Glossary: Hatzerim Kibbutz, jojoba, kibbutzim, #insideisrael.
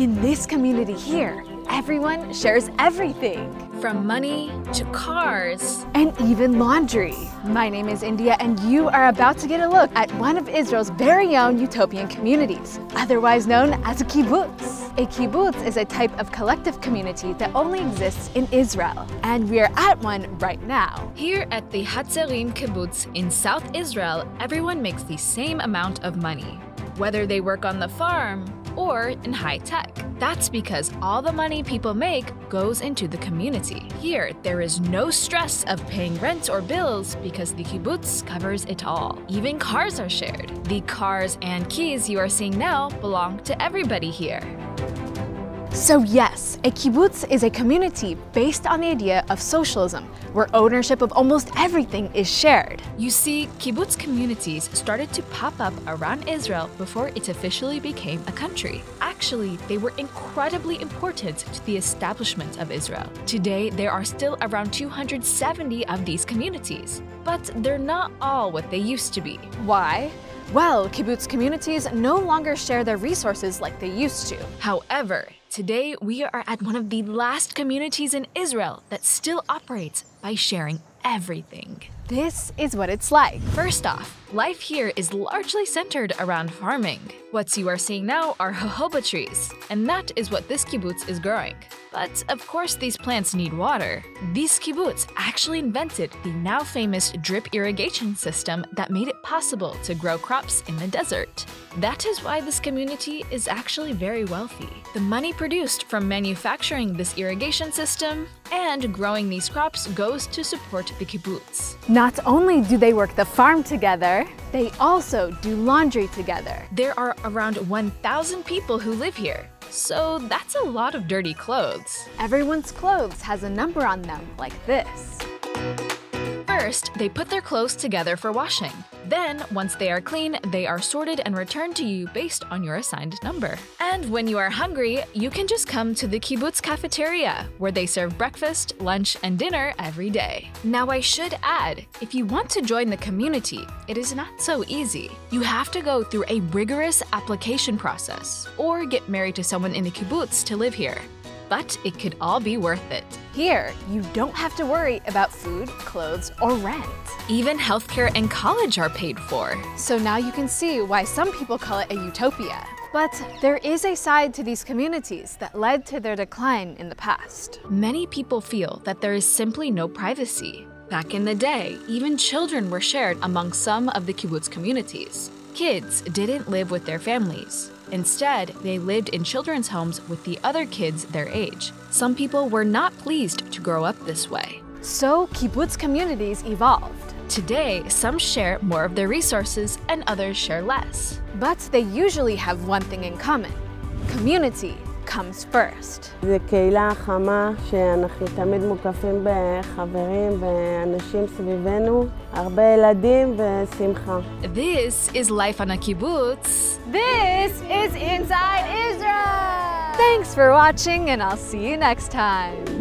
In this community here, everyone shares everything. From money to cars. And even laundry. My name is India and you are about to get a look at one of Israel's very own utopian communities, otherwise known as a kibbutz. A kibbutz is a type of collective community that only exists in Israel, and we are at one right now. Here at the Hatzerim Kibbutz in South Israel, everyone makes the same amount of money, whether they work on the farm or in high tech. That's because all the money people make goes into the community. Here, there is no stress of paying rent or bills because the kibbutz covers it all. Even cars are shared. The cars and keys you are seeing now belong to everybody here. So yes, a kibbutz is a community based on the idea of socialism, where ownership of almost everything is shared. You see, kibbutz communities started to pop up around Israel before it officially became a country. Actually, they were incredibly important to the establishment of Israel. Today, there are still around 270 of these communities, but they're not all what they used to be. Why? Well, kibbutz communities no longer share their resources like they used to. However, today we are at one of the last communities in Israel that still operates by sharing everything. This is what it's like. First off, life here is largely centered around farming. What you are seeing now are jojoba trees, and that is what this kibbutz is growing. But of course these plants need water. This kibbutz actually invented the now famous drip irrigation system that made it possible to grow crops in the desert. That is why this community is actually very wealthy. The money produced from manufacturing this irrigation system and growing these crops goes to support the kibbutz. Not only do they work the farm together, they also do laundry together. There are around 1,000 people who live here. So that's a lot of dirty clothes. Everyone's clothes has a number on them, like this. First, they put their clothes together for washing. Then, once they are clean, they are sorted and returned to you based on your assigned number. And when you are hungry, you can just come to the kibbutz cafeteria, where they serve breakfast, lunch, and dinner every day. Now I should add, if you want to join the community, it is not so easy. You have to go through a rigorous application process, or get married to someone in the kibbutz to live here. But it could all be worth it. Here, you don't have to worry about food, clothes, or rent. Even healthcare and college are paid for. So now you can see why some people call it a utopia. But there is a side to these communities that led to their decline in the past. Many people feel that there is simply no privacy. Back in the day, even children were shared among some of the kibbutz communities. Kids didn't live with their families. Instead, they lived in children's homes with the other kids their age. Some people were not pleased to grow up this way. So kibbutz communities evolved. Today, some share more of their resources and others share less. But they usually have one thing in common. Community comes first. This is life on a kibbutz. This is Inside Israel! Thanks for watching, and I'll see you next time.